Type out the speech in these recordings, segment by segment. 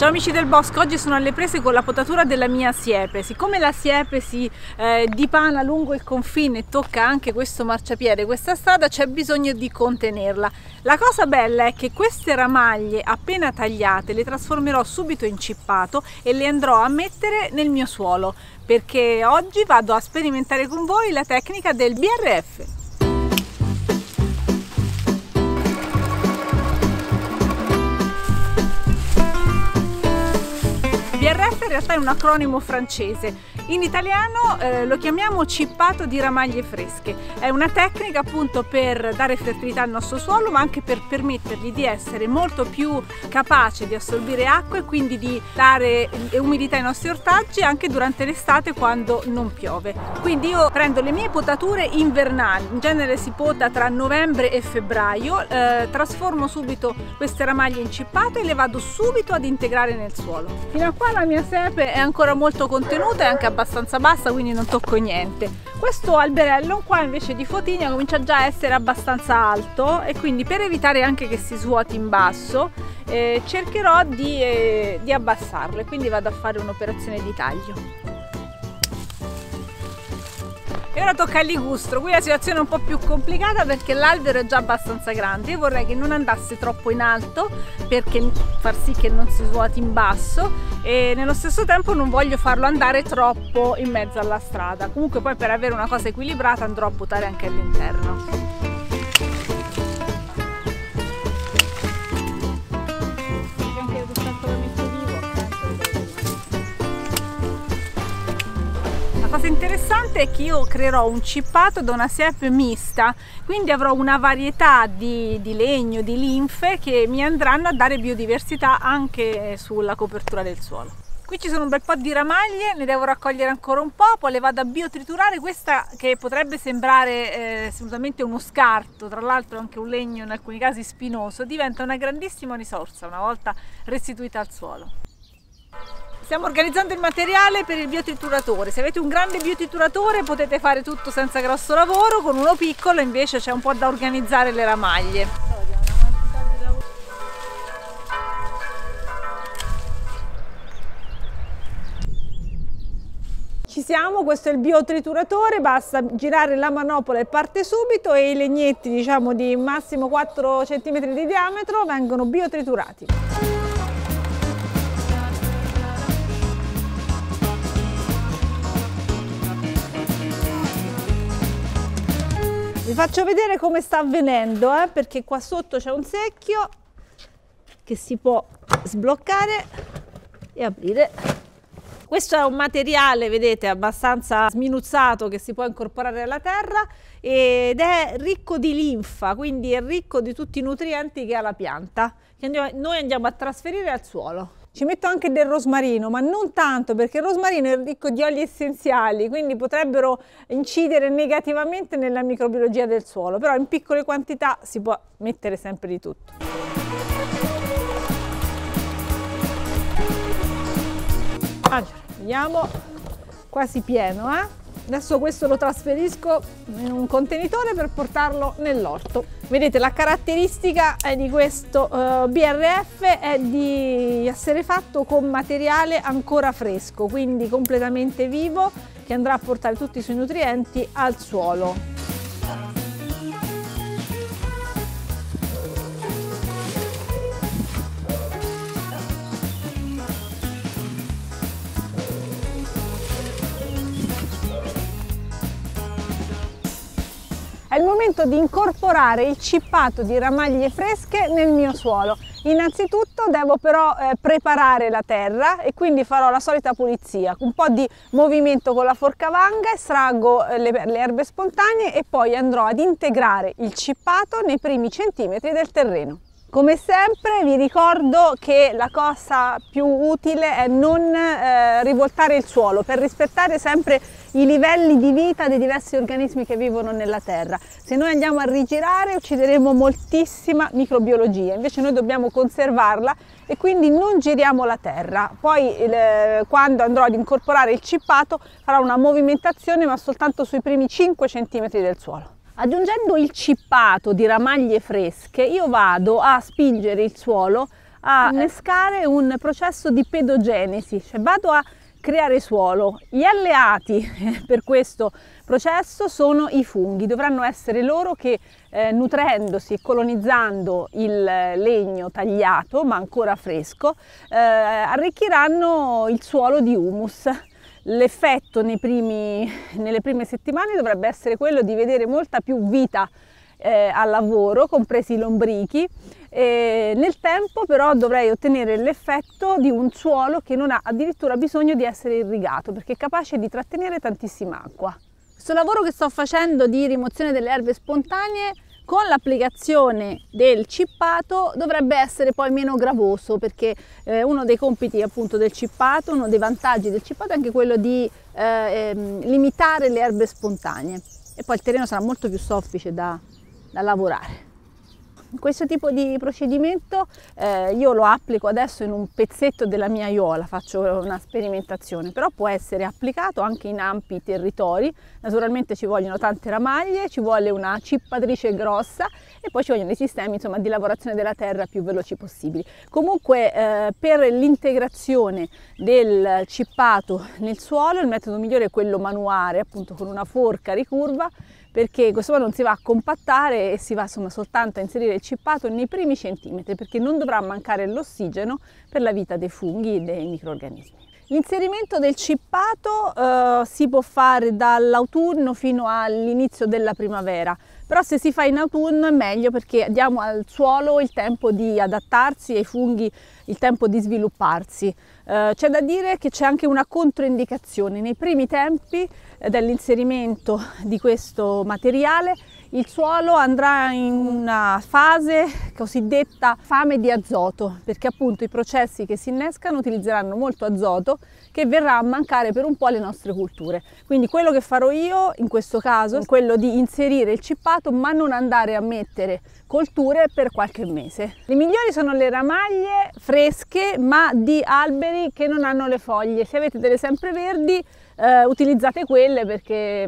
Ciao amici del bosco, oggi sono alle prese con la potatura della mia siepe. Siccome la siepe si dipana lungo il confine e tocca anche questo marciapiede, questa strada, c'è bisogno di contenerla. La cosa bella è che queste ramaglie appena tagliate le trasformerò subito in cippato e le andrò a mettere nel mio suolo, perché oggi vado a sperimentare con voi la tecnica del BRF. BRF in realtà è un acronimo francese, in italiano lo chiamiamo cippato di ramaglie fresche. È una tecnica appunto per dare fertilità al nostro suolo, ma anche per permettergli di essere molto più capace di assorbire acqua e quindi di dare umidità ai nostri ortaggi anche durante l'estate quando non piove. Quindi io prendo le mie potature invernali, in genere si pota tra novembre e febbraio, trasformo subito queste ramaglie in cippato e le vado subito ad integrare nel suolo. Fino a qua la mia siepe è ancora molto contenuta, è anche abbastanza bassa, quindi non tocco niente. Questo alberello qua invece di fotigna comincia già a essere abbastanza alto e quindi, per evitare anche che si svuoti in basso, cercherò di abbassarlo e quindi vado a fare un'operazione di taglio. E ora tocca all'igustro. Qui la situazione è un po' più complicata perché l'albero è già abbastanza grande. Io vorrei che non andasse troppo in alto perché far sì che non si svuoti in basso, e nello stesso tempo non voglio farlo andare troppo in mezzo alla strada. Comunque poi, per avere una cosa equilibrata, andrò a potare anche all'interno. La cosa interessante è che io creerò un cippato da una siepe mista, quindi avrò una varietà di legno, di linfe che mi andranno a dare biodiversità anche sulla copertura del suolo. Qui ci sono un bel po' di ramaglie, ne devo raccogliere ancora un po', poi le vado a biotriturare. Questa che potrebbe sembrare assolutamente uno scarto, tra l'altro anche un legno in alcuni casi spinoso, diventa una grandissima risorsa una volta restituita al suolo. Stiamo organizzando il materiale per il biotritturatore. Se avete un grande biotritturatore potete fare tutto senza grosso lavoro, con uno piccolo invece c'è un po' da organizzare le ramaglie. Ci siamo, questo è il biotritturatore, basta girare la manopola e parte subito, e i legnetti, diciamo, di massimo 4 cm di diametro vengono biotriturati. Vi faccio vedere come sta avvenendo, perché qua sotto c'è un secchio che si può sbloccare e aprire. Questo è un materiale, vedete, abbastanza sminuzzato, che si può incorporare alla terra ed è ricco di linfa, quindi è ricco di tutti i nutrienti che ha la pianta, che noi andiamo a trasferire al suolo. Ci metto anche del rosmarino, ma non tanto, perché il rosmarino è ricco di oli essenziali, quindi potrebbero incidere negativamente nella microbiologia del suolo, però in piccole quantità si può mettere sempre di tutto. Allora, vediamo, quasi pieno, Adesso questo lo trasferisco in un contenitore per portarlo nell'orto. Vedete, la caratteristica di questo BRF è di essere fatto con materiale ancora fresco, quindi completamente vivo, che andrà a portare tutti i suoi nutrienti al suolo. È il momento di incorporare il cippato di ramaglie fresche nel mio suolo. Innanzitutto devo però preparare la terra e quindi farò la solita pulizia, un po' di movimento con la forcavanga, estraggo le erbe spontanee e poi andrò ad integrare il cippato nei primi centimetri del terreno. Come sempre vi ricordo che la cosa più utile è non rivoltare il suolo, per rispettare sempre i livelli di vita dei diversi organismi che vivono nella terra. Se noi andiamo a rigirare uccideremo moltissima microbiologia, invece noi dobbiamo conservarla e quindi non giriamo la terra. Poi quando andrò ad incorporare il cippato farò una movimentazione, ma soltanto sui primi 5 cm del suolo. Aggiungendo il cippato di ramaglie fresche io vado a spingere il suolo a innescare un processo di pedogenesi, cioè vado a creare suolo. Gli alleati per questo processo sono i funghi, dovranno essere loro che nutrendosi e colonizzando il legno tagliato ma ancora fresco arricchiranno il suolo di humus. L'effetto nelle prime settimane dovrebbe essere quello di vedere molta più vita al lavoro, compresi i lombrichi, e nel tempo però dovrei ottenere l'effetto di un suolo che non ha addirittura bisogno di essere irrigato perché è capace di trattenere tantissima acqua. Questo lavoro che sto facendo di rimozione delle erbe spontanee con l'applicazione del cippato dovrebbe essere poi meno gravoso, perché uno dei compiti appunto del cippato, uno dei vantaggi del cippato è anche quello di limitare le erbe spontanee e poi il terreno sarà molto più soffice da lavorare. Questo tipo di procedimento io lo applico adesso in un pezzetto della mia aiola, faccio una sperimentazione, però può essere applicato anche in ampi territori. Naturalmente ci vogliono tante ramaglie, ci vuole una cippatrice grossa e poi ci vogliono dei sistemi, insomma, di lavorazione della terra più veloci possibili. Comunque per l'integrazione del cippato nel suolo il metodo migliore è quello manuale, appunto con una forca ricurva, perché questo modo non si va a compattare e si va insomma soltanto a inserire il cippato nei primi centimetri, perché non dovrà mancare l'ossigeno per la vita dei funghi e dei microrganismi. L'inserimento del cippato si può fare dall'autunno fino all'inizio della primavera, però se si fa in autunno è meglio perché diamo al suolo il tempo di adattarsi e ai funghi il tempo di svilupparsi. C'è da dire che c'è anche una controindicazione: nei primi tempi dell'inserimento di questo materiale il suolo andrà in una fase cosiddetta fame di azoto, perché appunto i processi che si innescano utilizzeranno molto azoto che verrà a mancare per un po' alle nostre culture. Quindi quello che farò io in questo caso è quello di inserire il cippato ma non andare a mettere colture per qualche mese. Le migliori sono le ramaglie fresche ma di alberi che non hanno le foglie. Se avete delle sempreverdi utilizzate quelle, perché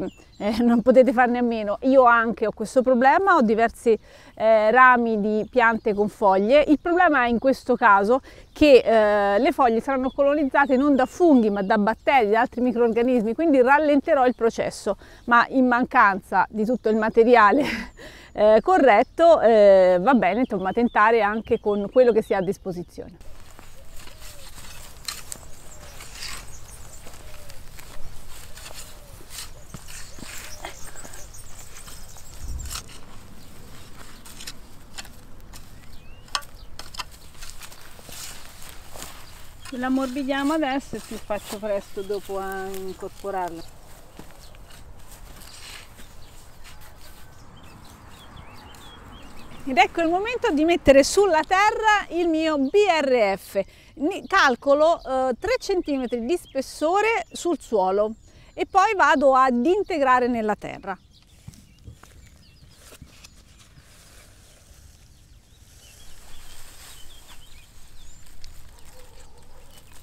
non potete farne a meno. Io anche ho questo problema, ho diversi rami di piante con foglie. Il problema è in questo caso che le foglie saranno colonizzate non da funghi ma da batteri, da altri microrganismi, quindi rallenterò il processo, ma in mancanza di tutto il materiale corretto va bene, insomma, tentare anche con quello che si ha a disposizione. La ammorbidiamo adesso e più faccio presto dopo a incorporarla. Ed ecco il momento di mettere sulla terra il mio BRF. Calcolo 3 cm di spessore sul suolo e poi vado ad integrare nella terra.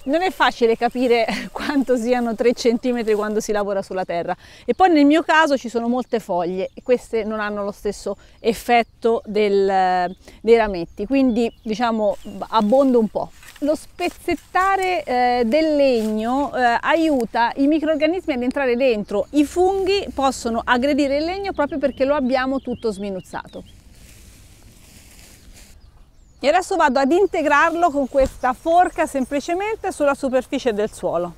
Non è facile capire quanto siano 3 cm quando si lavora sulla terra, e poi nel mio caso ci sono molte foglie e queste non hanno lo stesso effetto dei rametti, quindi diciamo abbondo un po'. Lo spezzettare del legno aiuta i microrganismi ad entrare dentro. I funghi possono aggredire il legno proprio perché lo abbiamo tutto sminuzzato. E adesso vado ad integrarlo con questa forca semplicemente sulla superficie del suolo.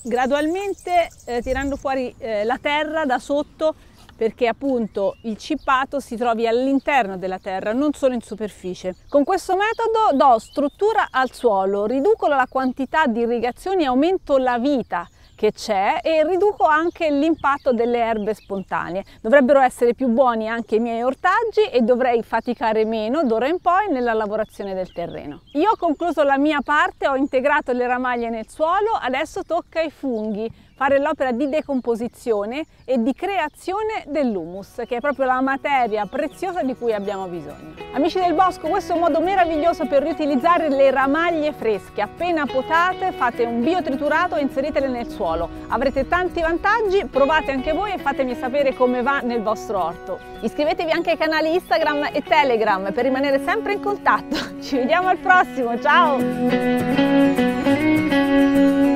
Gradualmente tirando fuori la terra da sotto, perché appunto il cippato si trovi all'interno della terra, non solo in superficie. Con questo metodo do struttura al suolo, riduco la quantità di irrigazioni e aumento la vita che c'è e riduco anche l'impatto delle erbe spontanee. Dovrebbero essere più buoni anche i miei ortaggi e dovrei faticare meno d'ora in poi nella lavorazione del terreno. Io ho concluso la mia parte, ho integrato le ramaglie nel suolo, adesso tocca ai funghi. fare l'opera di decomposizione e di creazione dell'humus, che è proprio la materia preziosa di cui abbiamo bisogno. Amici del bosco, questo è un modo meraviglioso per riutilizzare le ramaglie fresche, appena potate, fate un biotriturato e inseritele nel suolo. Avrete tanti vantaggi, provate anche voi e fatemi sapere come va nel vostro orto. Iscrivetevi anche ai canali Instagram e Telegram per rimanere sempre in contatto. Ci vediamo al prossimo, ciao!